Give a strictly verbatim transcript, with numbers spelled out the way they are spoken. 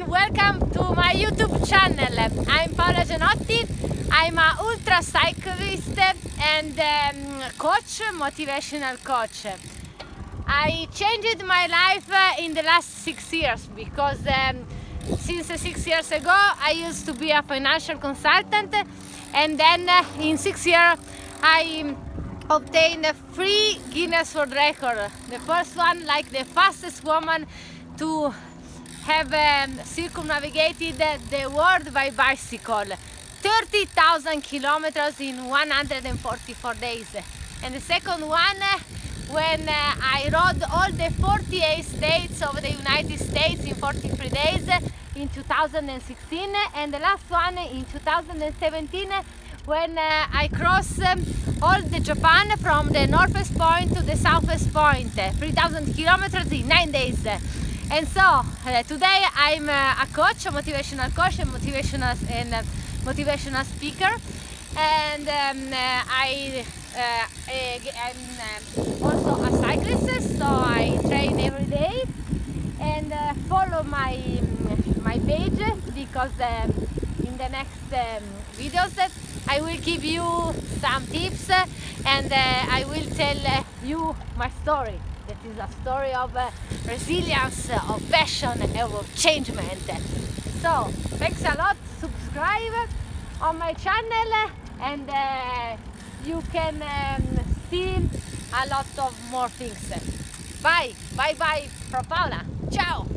and welcome to my YouTube channel. I'm Paola Gianotti, I'm an ultra cyclist and um, coach, motivational coach. I changed my life uh, in the last six years because um, since uh, six years ago I used to be a financial consultant, and then uh, in six years I obtained three Guinness World Record. The first one, like the fastest woman to have um, circumnavigated the world by bicycle, thirty thousand kilometers in one hundred forty-four days. And the second one, uh, when uh, I rode all the forty-eight states of the United States in forty-three days in two thousand sixteen, and the last one in two thousand seventeen when uh, I crossed um, all the Japan from the northwest point to the southwest point, three thousand kilometers in nine days. And so uh, today I'm uh, a coach, a motivational coach and motivational, and, uh, motivational speaker, and um, uh, I Uh, I'm also a cyclist, so I train every day, and uh, follow my my page, because um, in the next um, videos I will give you some tips, and uh, I will tell uh, you my story. That is a story of uh, resilience, of passion, and of changement. So thanks a lot. Subscribe on my channel, and Uh, you can um, see a lot of more things. Bye, bye bye from Paola. Ciao!